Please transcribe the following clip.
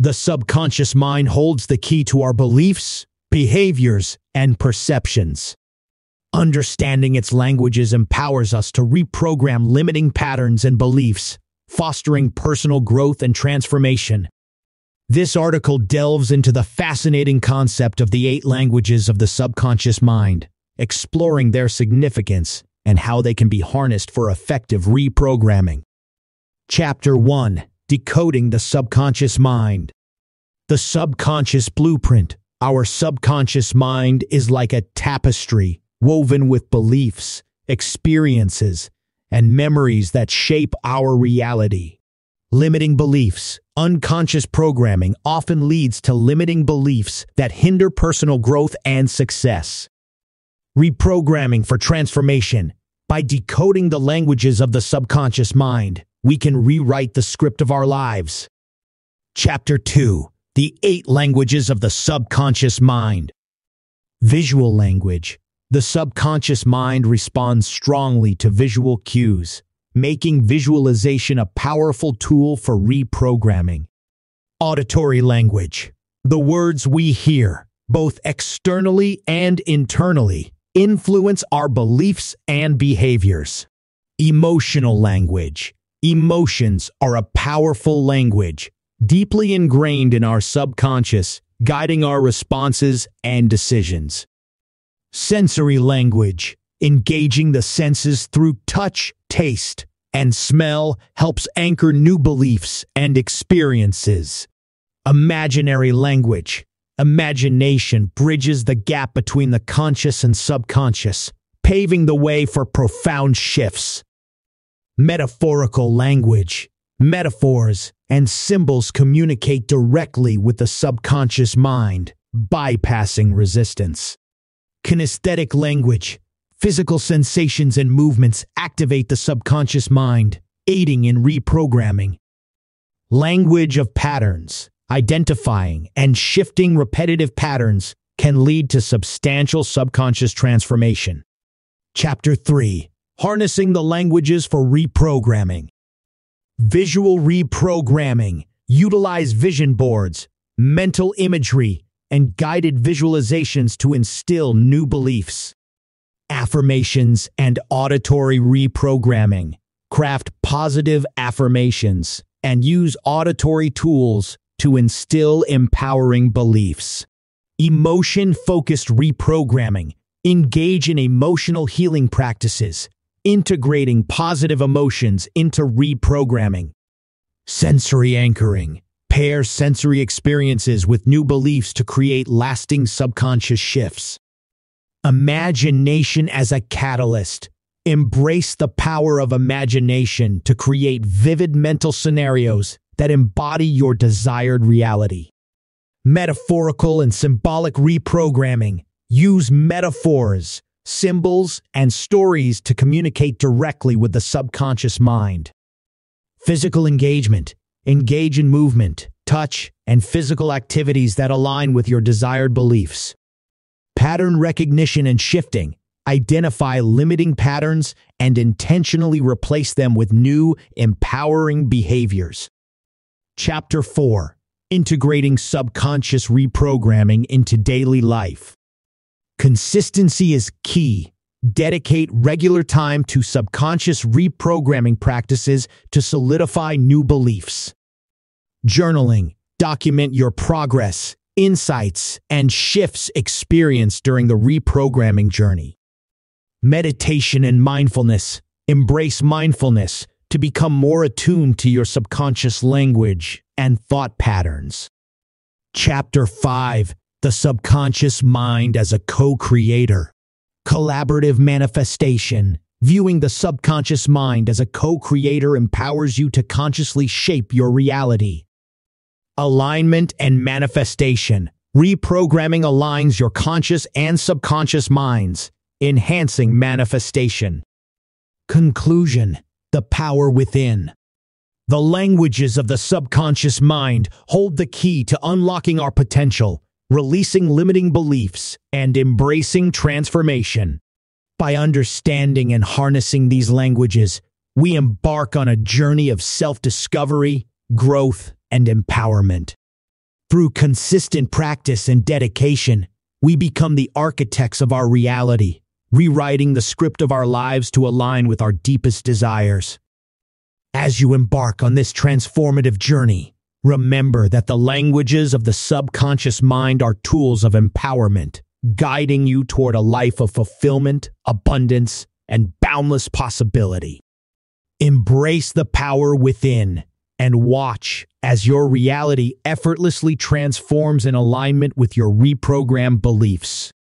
The subconscious mind holds the key to our beliefs, behaviors, and perceptions. Understanding its languages empowers us to reprogram limiting patterns and beliefs, fostering personal growth and transformation. This article delves into the fascinating concept of the 8 languages of the subconscious mind, exploring their significance and how they can be harnessed for effective reprogramming. Chapter 1: Decoding the Subconscious Mind. The Subconscious Blueprint. Our subconscious mind is like a tapestry woven with beliefs, experiences, and memories that shape our reality. Limiting beliefs. Unconscious programming often leads to limiting beliefs that hinder personal growth and success. Reprogramming for transformation. By decoding the languages of the subconscious mind, we can rewrite the script of our lives. Chapter 2: The 8 Languages of the Subconscious Mind. Visual language. The subconscious mind responds strongly to visual cues, making visualization a powerful tool for reprogramming. Auditory language. The words we hear, both externally and internally, influence our beliefs and behaviors. Emotional language. Emotions are a powerful language, deeply ingrained in our subconscious, guiding our responses and decisions. Sensory language. Engaging the senses through touch, taste, and smell helps anchor new beliefs and experiences. Imaginary language. Imagination bridges the gap between the conscious and subconscious, paving the way for profound shifts. Metaphorical language. Metaphors and symbols communicate directly with the subconscious mind, bypassing resistance. Kinesthetic language. Physical sensations and movements activate the subconscious mind, aiding in reprogramming. Language of patterns. Identifying and shifting repetitive patterns can lead to substantial subconscious transformation. Chapter 3: Harnessing the Languages for Reprogramming. Visual reprogramming. Utilize vision boards, mental imagery, and guided visualizations to instill new beliefs. Affirmations and auditory reprogramming. Craft positive affirmations and use auditory tools to instill empowering beliefs. Emotion-focused reprogramming. Engage in emotional healing practices, integrating positive emotions into reprogramming. Sensory anchoring. Pair sensory experiences with new beliefs to create lasting subconscious shifts. Imagination as a catalyst. Embrace the power of imagination to create vivid mental scenarios that embody your desired reality. Metaphorical and symbolic reprogramming. Use metaphors, symbols, and stories to communicate directly with the subconscious mind. Physical engagement. Engage in movement, touch, and physical activities that align with your desired beliefs. Pattern recognition and shifting. Identify limiting patterns and intentionally replace them with new, empowering behaviors. Chapter 4: Integrating Subconscious Reprogramming into Daily Life. Consistency is key. Dedicate regular time to subconscious reprogramming practices to solidify new beliefs. Journaling. Document your progress, insights, and shifts experienced during the reprogramming journey. Meditation and mindfulness. Embrace mindfulness to become more attuned to your subconscious language and thought patterns. Chapter 5: The Subconscious Mind as a Co-Creator. Collaborative manifestation. Viewing the subconscious mind as a co-creator empowers you to consciously shape your reality. Alignment and manifestation. Reprogramming aligns your conscious and subconscious minds, enhancing manifestation. Conclusion: The Power Within. The languages of the subconscious mind hold the key to unlocking our potential, releasing limiting beliefs, and embracing transformation. By understanding and harnessing these languages, we embark on a journey of self-discovery, growth, and empowerment. Through consistent practice and dedication, we become the architects of our reality, rewriting the script of our lives to align with our deepest desires. As you embark on this transformative journey, remember that the languages of the subconscious mind are tools of empowerment, guiding you toward a life of fulfillment, abundance, and boundless possibility. Embrace the power within and watch as your reality effortlessly transforms in alignment with your reprogrammed beliefs.